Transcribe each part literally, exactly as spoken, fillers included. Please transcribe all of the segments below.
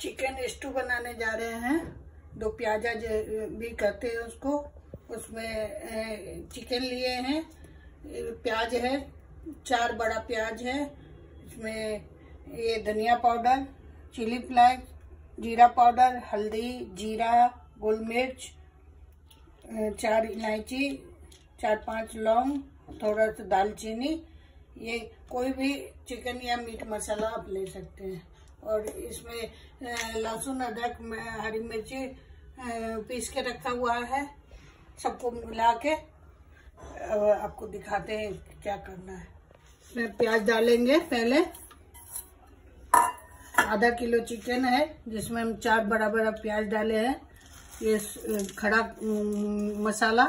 Chicken stew बनाने जा रहे हैं। दो प्याजा भी कहते हैं उसको। उसमें चिकन लिए हैं, प्याज है, चार बड़ा प्याज है, इसमें ये धनिया पाउडर, चिली फ्लेक्स, जीरा पाउडर, हल्दी, जीरा, गोल मिर्च, चार इलायची, चार पांच लौंग, थोड़ा सा दालचीनी। ये कोई भी चिकन या मीट मसाला आप ले सकते हैं। और इसमें लहसुन, अदरक, हरी मिर्ची पीस के रखा हुआ है। सबको मिला के आपको दिखाते हैं क्या करना है। इसमें प्याज डालेंगे पहले। आधा किलो चिकन है जिसमें हम चार बड़ा बड़ा प्याज डाले हैं। ये खड़ा मसाला,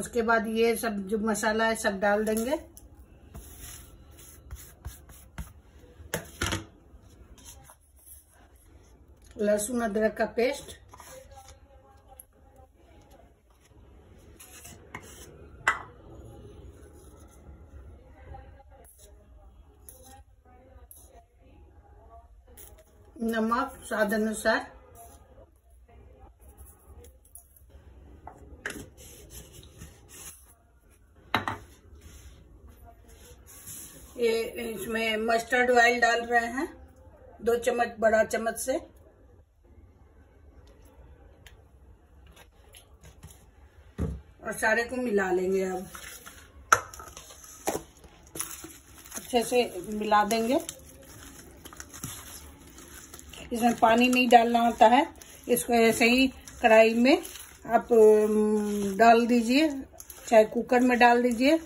उसके बाद ये सब जो मसाला है सब डाल देंगे। लहसुन अदरक का पेस्ट, नमक स्वाद अनुसार, ये इसमें मस्टर्ड ऑयल डाल रहे हैं दो चम्मच बड़ा चम्मच से। और सारे को मिला लेंगे। अब अच्छे से मिला देंगे। इसमें पानी नहीं डालना होता है, इसको ऐसे ही कढ़ाई में आप डाल दीजिए, चाहे कुकर में डाल दीजिए।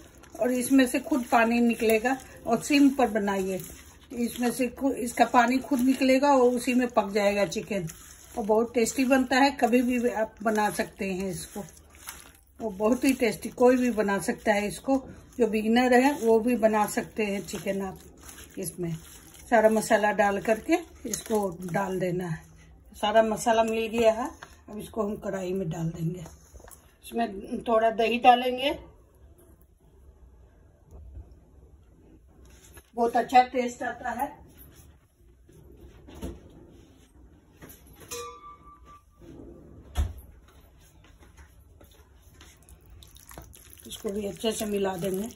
और इसमें से खुद पानी निकलेगा। और सिम पर बनाइए, इसमें से इसका पानी खुद निकलेगा और उसी में पक जाएगा चिकन। और बहुत टेस्टी बनता है। कभी भी आप बना सकते हैं इसको। और बहुत ही टेस्टी, कोई भी बना सकता है इसको। जो बिगिनर है वो भी बना सकते हैं चिकन। आप इसमें सारा मसाला डाल करके इसको डाल देना है। सारा मसाला मिल गया है। अब इसको हम कढ़ाई में डाल देंगे। इसमें थोड़ा दही डालेंगे, बहुत अच्छा टेस्ट आता है। इसको भी अच्छे से मिला देंगे।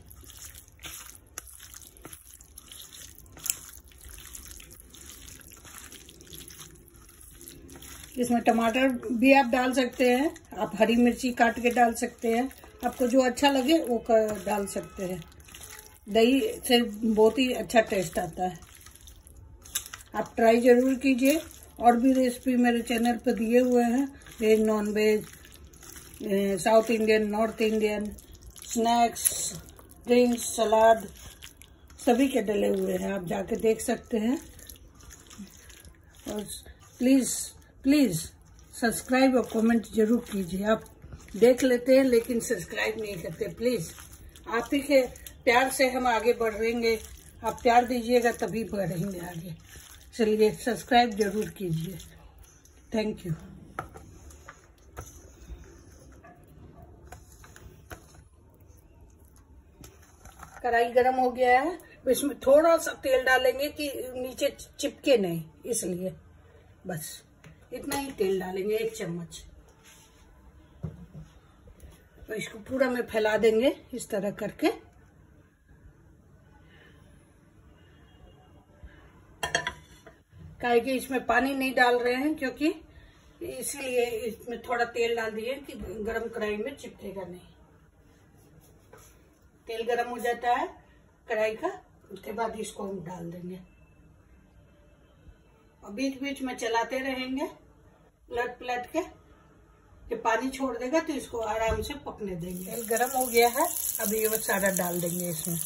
इसमें टमाटर भी आप डाल सकते हैं, आप हरी मिर्ची काट के डाल सकते हैं, आपको जो अच्छा लगे वो डाल सकते हैं। दही से बहुत ही अच्छा टेस्ट आता है। आप ट्राई ज़रूर कीजिए। और भी रेसिपी मेरे चैनल पर दिए हुए हैं, veg, non veg, south Indian, north Indian, snacks, drinks, salad, सभी के डले हुए हैं। आप जाके देख सकते हैं। और प्लीज़ प्लीज़ सब्सक्राइब और कमेंट जरूर कीजिए। आप देख लेते हैं लेकिन सब्सक्राइब नहीं करते। प्लीज़ आप ही के प्यार से हम आगे बढ़ेंगे। आप प्यार दीजिएगा तभी बढ़ेंगे आगे। चलिए सब्सक्राइब जरूर कीजिए। Thank you. कढ़ाई गरम हो गया है। इसमें थोड़ा सा तेल डालेंगे कि नीचे चिपके नहीं, इसलिए बस इतना ही तेल डालेंगे, एक चम्मच। तो इसको पूरा में फैला देंगे इस तरह करके। काहे कि इसमें पानी नहीं डाल रहे हैं, क्योंकि इसलिए इसमें थोड़ा तेल डाल दिए कि गरम कढ़ाई में चिपकेगा नहीं। तेल गरम हो जाता है कढ़ाई का, उसके बाद इसको हम डाल देंगे। और बीच बीच में चलाते रहेंगे पलट पलट के, कि पानी छोड़ देगा तो इसको आराम से पकने देंगे। तेल गरम हो गया है, अब ये वो सारा डाल देंगे इसमें।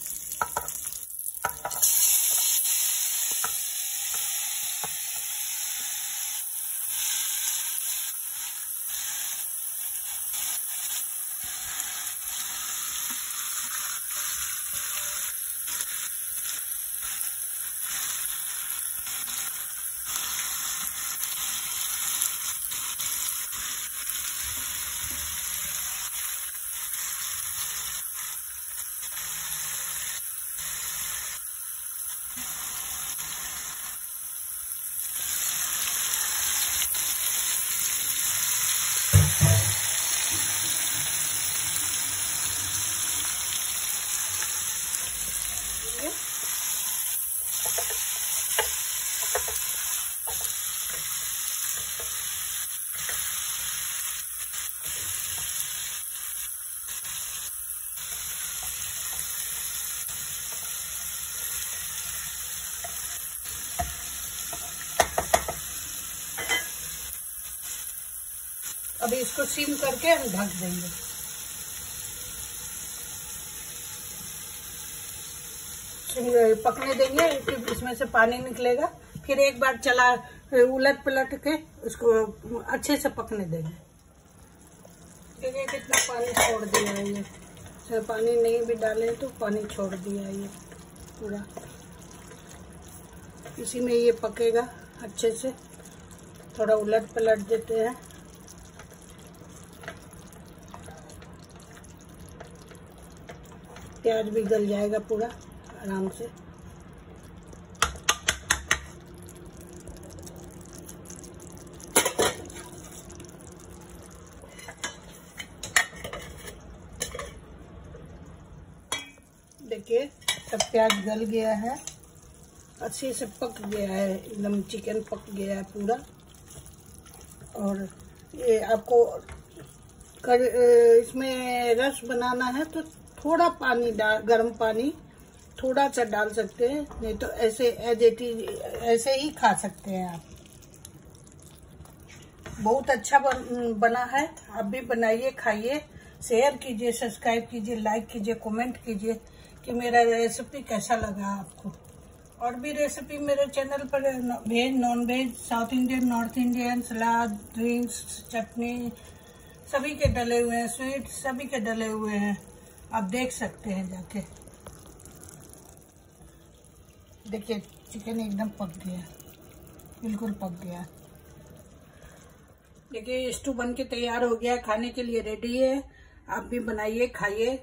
अभी इसको सिम करके हम ढक देंगे। सिम पकने देंगे, फिर इसमें से पानी निकलेगा। फिर एक बार चला उलट पलट के उसको अच्छे से पकने देंगे। देखिए कितना पानी छोड़ दिया है, ये पानी नहीं भी डालें तो पानी छोड़ दिया है ये पूरा। इसी में ये पकेगा अच्छे से। थोड़ा उलट पलट देते हैं। प्याज भी गल जाएगा पूरा आराम से। देखिए सब प्याज गल गया है, अच्छे से पक गया है, एकदम चिकन पक गया है पूरा। और ये आपको कर, इसमें रस बनाना है तो थोड़ा पानी डाल, गर्म पानी थोड़ा सा डाल सकते हैं, नहीं तो ऐसे एज इट इज ऐसे ही खा सकते हैं आप। बहुत अच्छा बन, बना है। आप भी बनाइए, खाइए, शेयर कीजिए, सब्सक्राइब कीजिए, लाइक कीजिए, कमेंट कीजिए कि मेरा रेसिपी कैसा लगा आपको। और भी रेसिपी मेरे चैनल पर, veg, non veg, south Indian, north Indian, salad, drinks, चटनी सभी के डले हुए हैं, स्वीट सभी के डले हुए हैं, आप देख सकते हैं जाके। देखिए चिकन एकदम पक गया, बिल्कुल पक गया। देखिए स्टू बन के तैयार हो गया, खाने के लिए रेडी है। आप भी बनाइए, खाइए,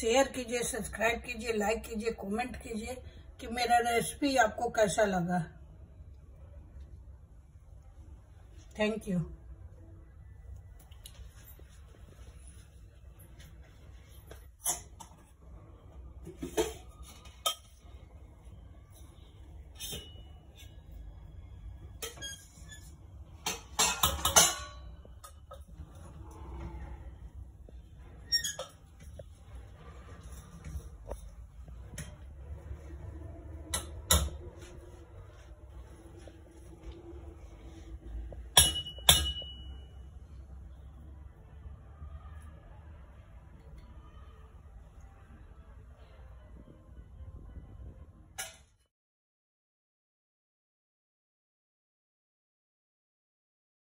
शेयर कीजिए, सब्सक्राइब कीजिए, लाइक कीजिए, कमेंट कीजिए कि मेरा रेसिपी आपको कैसा लगा। Thank you.